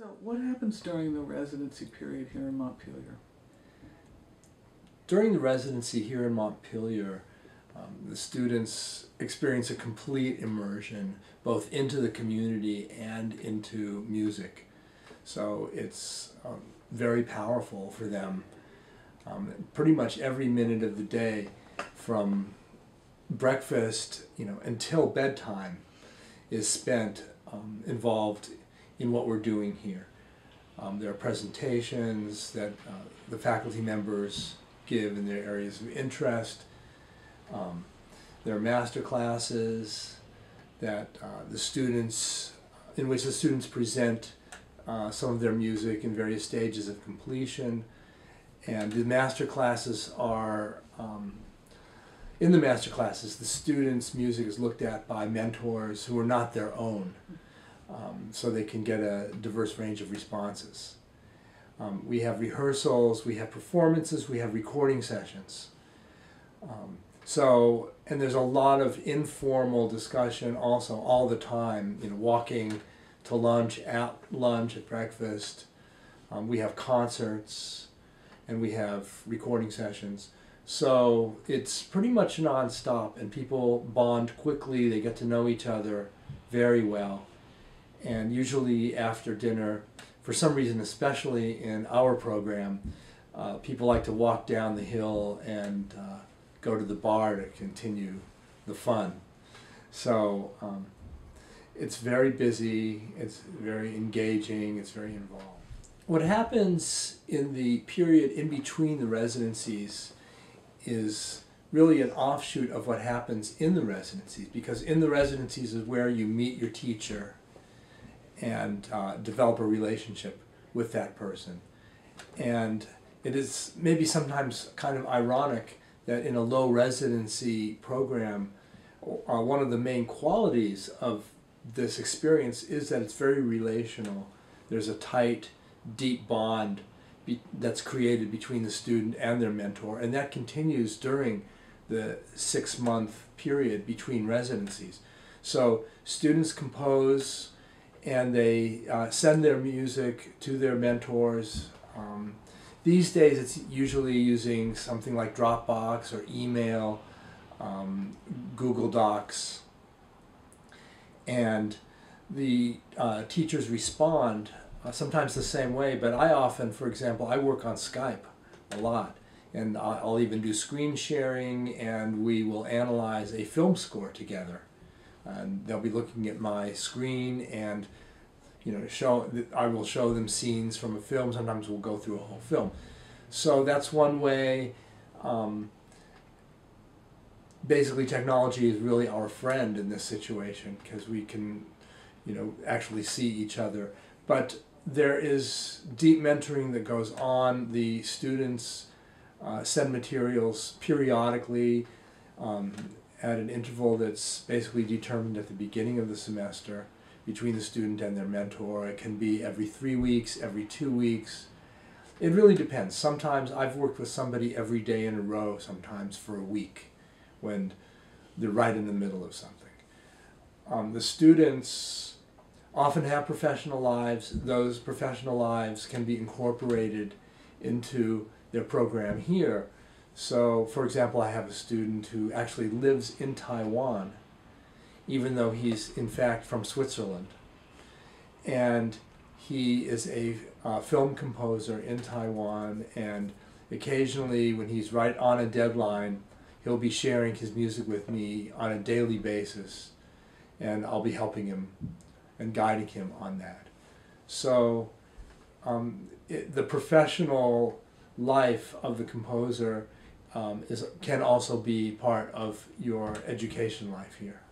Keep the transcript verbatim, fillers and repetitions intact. So what happens during the residency period here in Montpelier? During the residency here in Montpelier, um, the students experience a complete immersion both into the community and into music. So it's um, very powerful for them. Um, pretty much every minute of the day from breakfast, you know, until bedtime is spent um, involved in what we're doing here. Um, there are presentations that uh, the faculty members give in their areas of interest. Um, there are master classes that uh, the students, in which the students present uh, some of their music in various stages of completion. And the master classes are, um, in the master classes, the students' music is looked at by mentors who are not their own. Um, so they can get a diverse range of responses. Um, we have rehearsals, we have performances, we have recording sessions. Um, so, and there's a lot of informal discussion also all the time, you know, walking to lunch, at lunch, at breakfast. Um, we have concerts and we have recording sessions. So it's pretty much nonstop, and people bond quickly, they get to know each other very well. And usually after dinner, for some reason, especially in our program, uh, people like to walk down the hill and uh, go to the bar to continue the fun. So um, it's very busy, it's very engaging, it's very involved. What happens in the period in between the residencies is really an offshoot of what happens in the residencies, because in the residencies is where you meet your teacher and uh, develop a relationship with that person. And it is maybe sometimes kind of ironic that in a low residency program, uh, one of the main qualities of this experience is that it's very relational. There's a tight, deep bond be that's created between the student and their mentor, and that continues during the six-month period between residencies. So students compose, and they uh, send their music to their mentors. Um, these days it's usually using something like Dropbox or email, um, Google Docs, and the uh, teachers respond uh, sometimes the same way, but I often, for example, I work on Skype a lot, and I'll even do screen sharing, and we will analyze a film score together. And they'll be looking at my screen, and you know, show I will show them scenes from a film. Sometimes we'll go through a whole film. So that's one way. Um, basically, technology is really our friend in this situation, because we can, you know, actually see each other. But there is deep mentoring that goes on. The students uh, send materials periodically. Um, at an interval that's basically determined at the beginning of the semester between the student and their mentor. It can be every three weeks, every two weeks. It really depends. Sometimes I've worked with somebody every day in a row, sometimes for a week, when they're right in the middle of something. Um, the students often have professional lives. Those professional lives can be incorporated into their program here. So, for example, I have a student who actually lives in Taiwan, even though he's, in fact, from Switzerland. And he is a uh, film composer in Taiwan, and occasionally, when he's right on a deadline, he'll be sharing his music with me on a daily basis, and I'll be helping him and guiding him on that. So, um, it, the professional life of the composer Um, is, can also be part of your education life here.